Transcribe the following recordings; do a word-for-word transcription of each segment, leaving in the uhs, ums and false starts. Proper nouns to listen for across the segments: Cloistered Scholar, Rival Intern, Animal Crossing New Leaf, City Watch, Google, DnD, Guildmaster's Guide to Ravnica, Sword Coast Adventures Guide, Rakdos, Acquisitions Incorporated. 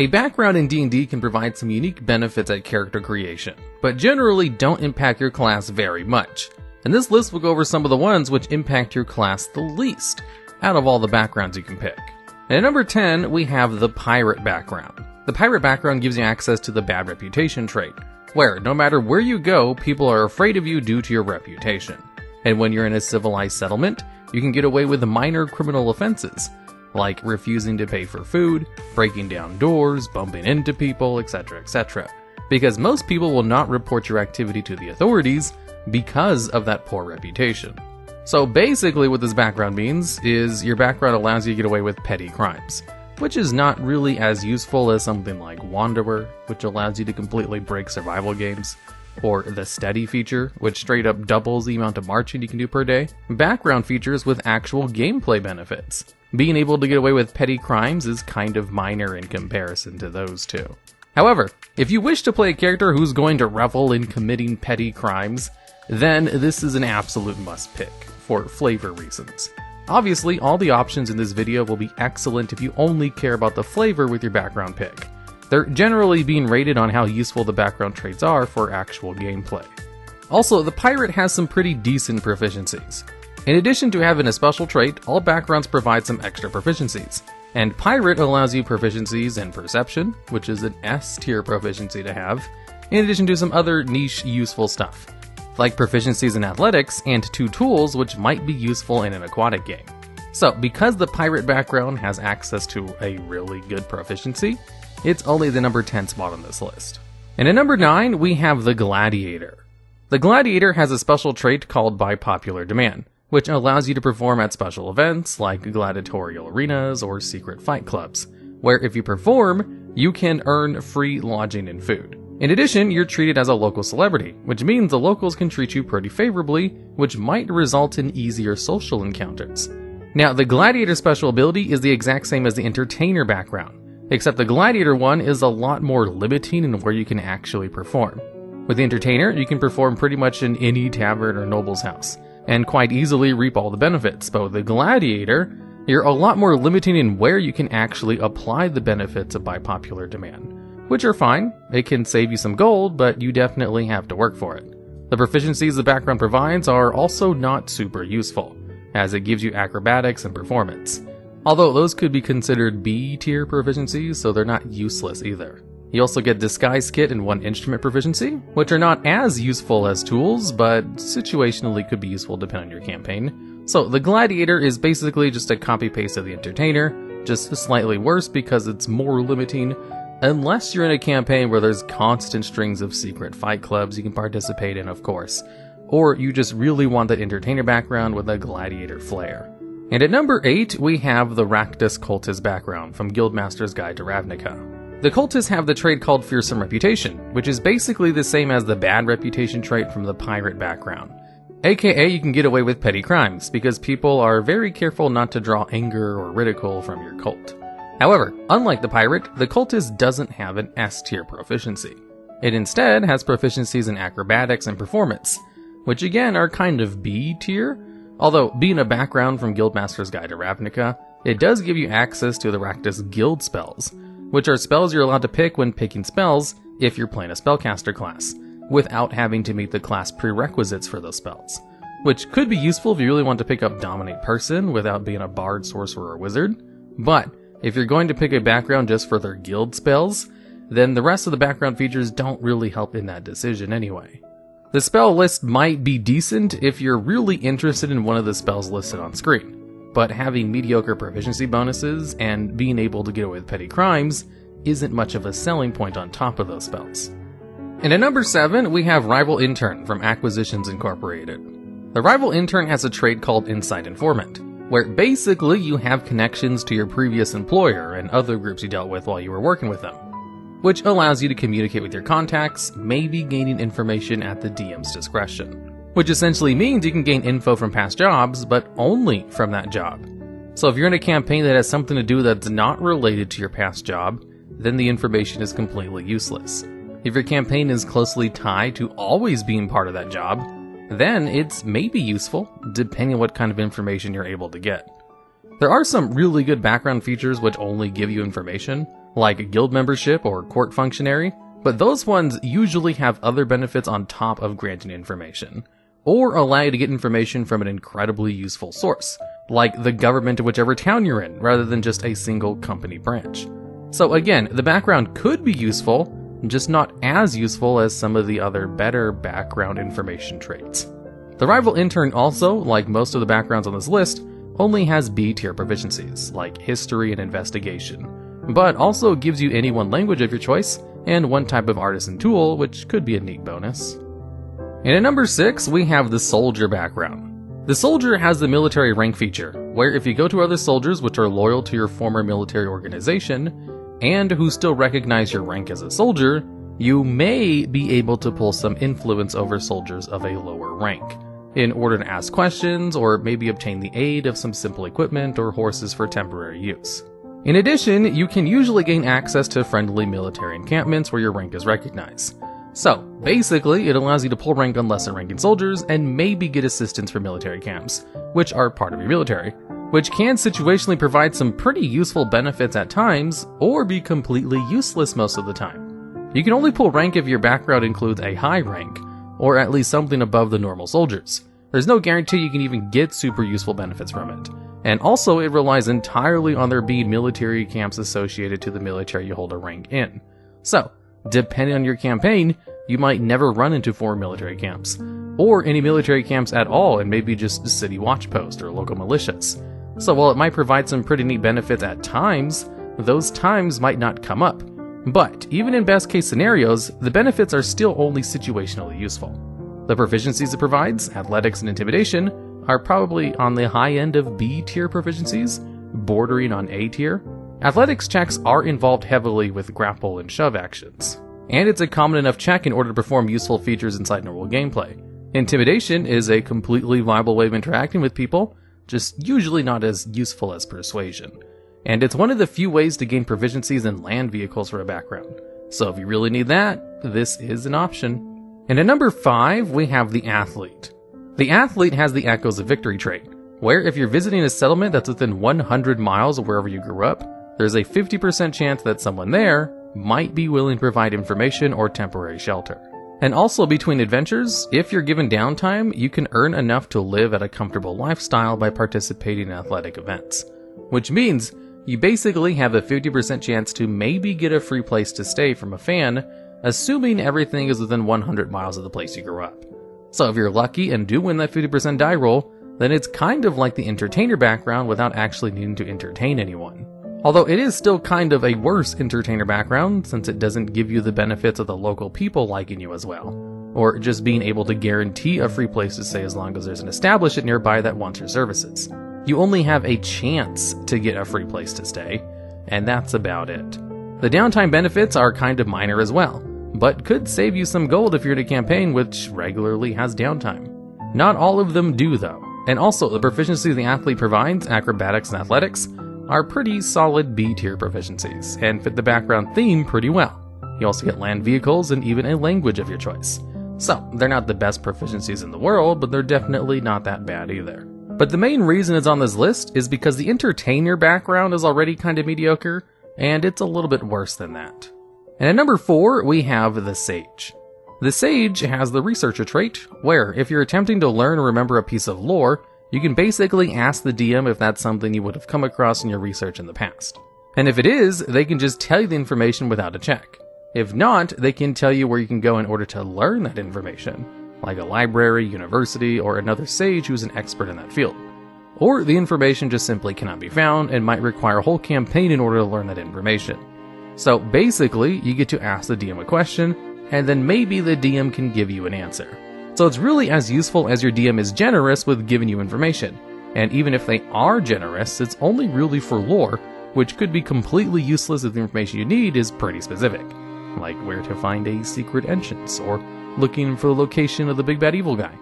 A background in D and D can provide some unique benefits at character creation, but generally don't impact your class very much. And this list will go over some of the ones which impact your class the least, out of all the backgrounds you can pick. And at number ten, we have the Pirate background. The Pirate background gives you access to the Bad Reputation trait, where no matter where you go, people are afraid of you due to your reputation. And when you're in a civilized settlement, you can get away with minor criminal offenses, like refusing to pay for food, breaking down doors, bumping into people, et cetera, et cetera, because most people will not report your activity to the authorities because of that poor reputation. So basically what this background means is your background allows you to get away with petty crimes, which is not really as useful as something like Wanderer, which allows you to completely break survival games, or the Steady feature, which straight up doubles the amount of marching you can do per day. Background features with actual gameplay benefits. Being able to get away with petty crimes is kind of minor in comparison to those two. However, if you wish to play a character who's going to revel in committing petty crimes, then this is an absolute must pick, for flavor reasons. Obviously, all the options in this video will be excellent if you only care about the flavor with your background pick. They're generally being rated on how useful the background traits are for actual gameplay. Also, the Pirate has some pretty decent proficiencies. In addition to having a special trait, all backgrounds provide some extra proficiencies, and Pirate allows you proficiencies in Perception, which is an S-tier proficiency to have, in addition to some other niche useful stuff, like proficiencies in athletics and two tools which might be useful in an aquatic game. So because the Pirate background has access to a really good proficiency, it's only the number ten spot on this list. And at number nine, we have the Gladiator. The Gladiator has a special trait called By Popular Demand, which allows you to perform at special events like gladiatorial arenas or secret fight clubs, where if you perform, you can earn free lodging and food. In addition, you're treated as a local celebrity, which means the locals can treat you pretty favorably, which might result in easier social encounters. Now, the Gladiator special ability is the exact same as the Entertainer background, except the Gladiator one is a lot more limiting in where you can actually perform. With the Entertainer, you can perform pretty much in any tavern or noble's house, and quite easily reap all the benefits, but with the Gladiator, you're a lot more limiting in where you can actually apply the benefits of By Popular Demand, which are fine. It can save you some gold, but you definitely have to work for it. The proficiencies the background provides are also not super useful, as it gives you acrobatics and performance, although those could be considered B-tier proficiencies, so they're not useless either. You also get Disguise Kit and One Instrument proficiency, which are not as useful as tools, but situationally could be useful depending on your campaign. So the Gladiator is basically just a copy-paste of the Entertainer, just slightly worse because it's more limiting, unless you're in a campaign where there's constant strings of secret fight clubs you can participate in, of course, or you just really want that Entertainer background with a Gladiator flair. And at number eight, we have the Rakdos Cultist background from Guildmaster's Guide to Ravnica. The Cultists have the trait called Fearsome Reputation, which is basically the same as the Bad Reputation trait from the Pirate background. A K A you can get away with petty crimes, because people are very careful not to draw anger or ridicule from your cult. However, unlike the Pirate, the Cultist doesn't have an S-tier proficiency. It instead has proficiencies in acrobatics and performance, which again are kind of B-tier, although being a background from Guildmaster's Guide to Ravnica, it does give you access to the Rakdos Guild spells, which are spells you're allowed to pick when picking spells if you're playing a Spellcaster class, without having to meet the class prerequisites for those spells, which could be useful if you really want to pick up Dominate Person without being a Bard, Sorcerer, or Wizard, but if you're going to pick a background just for their guild spells, then the rest of the background features don't really help in that decision anyway. The spell list might be decent if you're really interested in one of the spells listed on screen, but having mediocre proficiency bonuses and being able to get away with petty crimes isn't much of a selling point on top of those spells. And at number seven, we have Rival Intern from Acquisitions Incorporated. The Rival Intern has a trait called Inside Informant, where basically you have connections to your previous employer and other groups you dealt with while you were working with them, which allows you to communicate with your contacts, maybe gaining information at the D M's discretion, which essentially means you can gain info from past jobs, but only from that job. So if you're in a campaign that has something to do that's not related to your past job, then the information is completely useless. If your campaign is closely tied to always being part of that job, then it's maybe useful, depending on what kind of information you're able to get. There are some really good background features which only give you information, like a guild membership or court functionary, but those ones usually have other benefits on top of granting information, or allow you to get information from an incredibly useful source, like the government of whichever town you're in, rather than just a single company branch. So again, the background could be useful, just not as useful as some of the other better background information traits. The rival intern also, like most of the backgrounds on this list, only has B-tier proficiencies, like history and investigation, but also gives you any one language of your choice, and one type of artisan tool, which could be a neat bonus. And at number six, we have the soldier background. The soldier has the military rank feature, where if you go to other soldiers which are loyal to your former military organization, and who still recognize your rank as a soldier, you may be able to pull some influence over soldiers of a lower rank, in order to ask questions or maybe obtain the aid of some simple equipment or horses for temporary use. In addition, you can usually gain access to friendly military encampments where your rank is recognized. So, basically, it allows you to pull rank on lesser-ranking soldiers and maybe get assistance for military camps, which are part of your military, which can situationally provide some pretty useful benefits at times, or be completely useless most of the time. You can only pull rank if your background includes a high rank, or at least something above the normal soldiers. There's no guarantee you can even get super useful benefits from it, and also it relies entirely on there being military camps associated to the military you hold a rank in. So, depending on your campaign, you might never run into foreign military camps, or any military camps at all, and maybe just city watch posts or local militias. So while it might provide some pretty neat benefits at times, those times might not come up. But even in best case scenarios, the benefits are still only situationally useful. The proficiencies it provides, athletics and intimidation, are probably on the high end of B tier proficiencies, bordering on A tier. Athletics checks are involved heavily with grapple and shove actions, and it's a common enough check in order to perform useful features inside normal gameplay. Intimidation is a completely viable way of interacting with people, just usually not as useful as persuasion. And it's one of the few ways to gain proficiencies in land vehicles for a background, so if you really need that, this is an option. And at number five, we have the athlete. The athlete has the Echoes of Victory trait, where if you're visiting a settlement that's within one hundred miles of wherever you grew up, there's a fifty percent chance that someone there might be willing to provide information or temporary shelter. And also between adventures, if you're given downtime, you can earn enough to live at a comfortable lifestyle by participating in athletic events. Which means, you basically have a fifty percent chance to maybe get a free place to stay from a fan, assuming everything is within one hundred miles of the place you grew up. So if you're lucky and do win that fifty percent die roll, then it's kind of like the entertainer background without actually needing to entertain anyone. Although it is still kind of a worse entertainer background, since it doesn't give you the benefits of the local people liking you as well, or just being able to guarantee a free place to stay as long as there's an establishment nearby that wants your services. You only have a chance to get a free place to stay, and that's about it. The downtime benefits are kind of minor as well, but could save you some gold if you're in a campaign which regularly has downtime. Not all of them do though, and also the proficiency the athlete provides, acrobatics and athletics, are pretty solid B-tier proficiencies, and fit the background theme pretty well. You also get land vehicles and even a language of your choice. So, they're not the best proficiencies in the world, but they're definitely not that bad either. But the main reason it's on this list is because the entertainer background is already kind of mediocre, and it's a little bit worse than that. And at number four, we have the Sage. The Sage has the Researcher trait, where if you're attempting to learn or remember a piece of lore, you can basically ask the D M if that's something you would have come across in your research in the past. And if it is, they can just tell you the information without a check. If not, they can tell you where you can go in order to learn that information, like a library, university, or another sage who's an expert in that field. Or the information just simply cannot be found and might require a whole campaign in order to learn that information. So basically, you get to ask the D M a question, and then maybe the D M can give you an answer. So it's really as useful as your D M is generous with giving you information, and even if they are generous, it's only really for lore, which could be completely useless if the information you need is pretty specific, like where to find a secret entrance, or looking for the location of the big bad evil guy.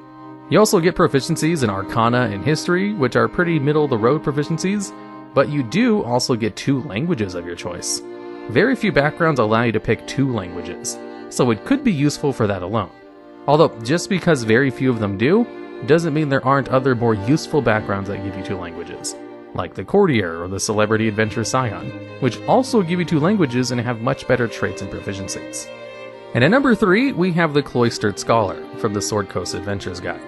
You also get proficiencies in Arcana and History, which are pretty middle-of-the-road proficiencies, but you do also get two languages of your choice. Very few backgrounds allow you to pick two languages, so it could be useful for that alone. Although, just because very few of them do, doesn't mean there aren't other more useful backgrounds that give you two languages. like the Courtier or the Celebrity Adventure Scion, which also give you two languages and have much better traits and proficiencies. And at number three, we have the Cloistered Scholar from the Sword Coast Adventures Guide.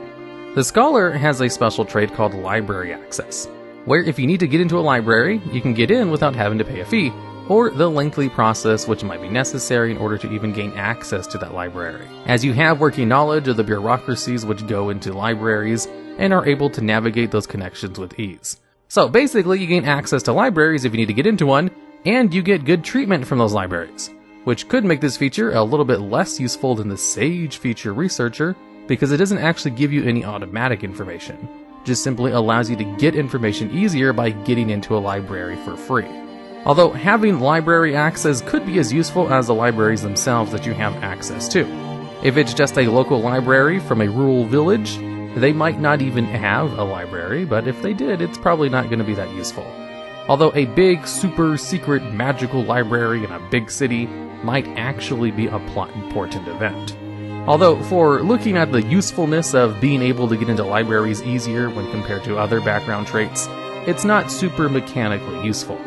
The Scholar has a special trait called Library Access, where if you need to get into a library, you can get in without having to pay a fee, or the lengthy process which might be necessary in order to even gain access to that library, as you have working knowledge of the bureaucracies which go into libraries and are able to navigate those connections with ease. So basically, you gain access to libraries if you need to get into one, and you get good treatment from those libraries, which could make this feature a little bit less useful than the Sage feature Researcher, because it doesn't actually give you any automatic information, just simply allows you to get information easier by getting into a library for free. Although having library access could be as useful as the libraries themselves that you have access to. If it's just a local library from a rural village, they might not even have a library, but if they did, it's probably not going to be that useful. Although a big, super secret, magical library in a big city might actually be a plot important event. Although, for looking at the usefulness of being able to get into libraries easier when compared to other background traits, it's not super mechanically useful.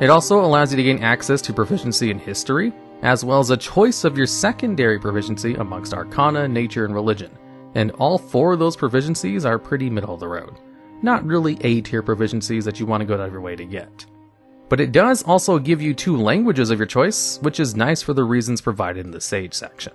It also allows you to gain access to proficiency in history, as well as a choice of your secondary proficiency amongst Arcana, Nature, and Religion, and all four of those proficiencies are pretty middle of the road. Not really A-tier proficiencies that you want to go out of your way to get. But it does also give you two languages of your choice, which is nice for the reasons provided in the Sage section.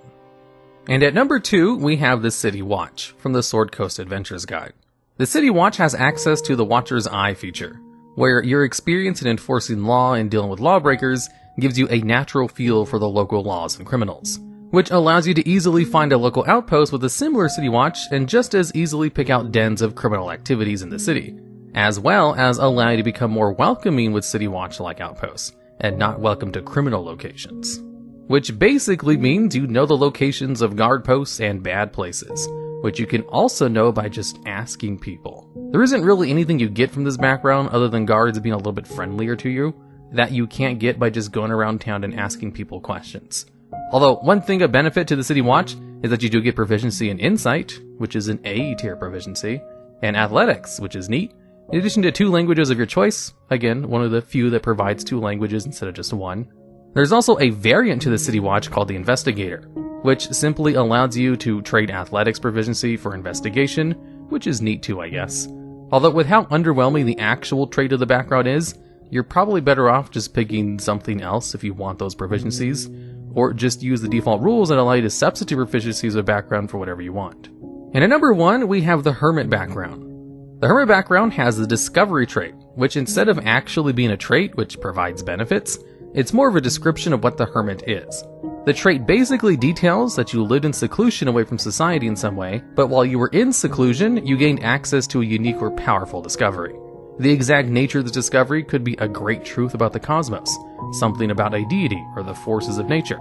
And at number two, we have the City Watch from the Sword Coast Adventures Guide. The City Watch has access to the Watcher's Eye feature, where your experience in enforcing law and dealing with lawbreakers gives you a natural feel for the local laws and criminals, which allows you to easily find a local outpost with a similar city watch and just as easily pick out dens of criminal activities in the city, as well as allow you to become more welcoming with city watch-like outposts, and not welcome to criminal locations. Which basically means you know the locations of guard posts and bad places, which you can also know by just asking people. There isn't really anything you get from this background other than guards being a little bit friendlier to you that you can't get by just going around town and asking people questions. Although one thing of benefit to the City Watch is that you do get proficiency in Insight, which is an A-tier proficiency, and Athletics, which is neat, in addition to two languages of your choice, again, one of the few that provides two languages instead of just one. There's also a variant to the City Watch called the Investigator, which simply allows you to trade athletics proficiency for investigation, which is neat too, I guess. Although with how underwhelming the actual trait of the background is, you're probably better off just picking something else if you want those proficiencies, or just use the default rules that allow you to substitute proficiencies with background for whatever you want. And at number one, we have the Hermit background. The Hermit background has the Discovery trait, which instead of actually being a trait which provides benefits, it's more of a description of what the Hermit is. The trait basically details that you lived in seclusion away from society in some way, but while you were in seclusion, you gained access to a unique or powerful discovery. The exact nature of the discovery could be a great truth about the cosmos, something about a deity or the forces of nature.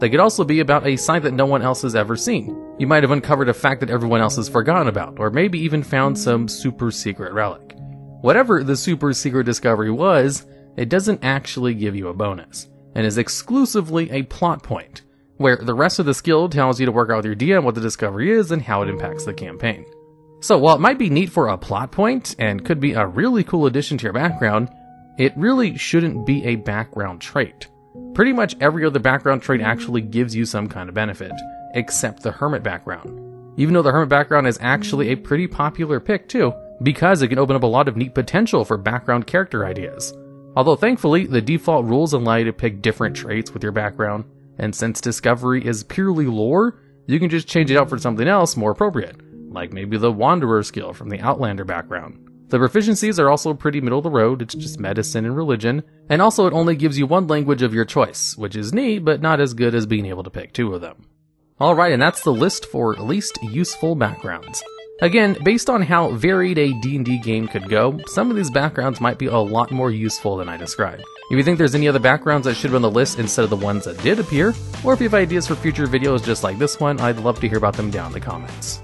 They could also be about a sight that no one else has ever seen. You might have uncovered a fact that everyone else has forgotten about, or maybe even found some super secret relic. Whatever the super secret discovery was, it doesn't actually give you a bonus, and is exclusively a plot point, where the rest of the skill tells you to work out with your D M what the discovery is and how it impacts the campaign. So while it might be neat for a plot point, and could be a really cool addition to your background, it really shouldn't be a background trait. Pretty much every other background trait actually gives you some kind of benefit, except the Hermit background. Even though the Hermit background is actually a pretty popular pick too, because it can open up a lot of neat potential for background character ideas. Although thankfully, the default rules allow you to pick different traits with your background, and since Discovery is purely lore, you can just change it out for something else more appropriate, like maybe the Wanderer skill from the Outlander background. The proficiencies are also pretty middle of the road, it's just Medicine and Religion, and also it only gives you one language of your choice, which is neat, but not as good as being able to pick two of them. Alright, and that's the list for least useful backgrounds. Again, based on how varied a D and D game could go, some of these backgrounds might be a lot more useful than I described. If you think there's any other backgrounds that should be on the list instead of the ones that did appear, or if you have ideas for future videos just like this one, I'd love to hear about them down in the comments.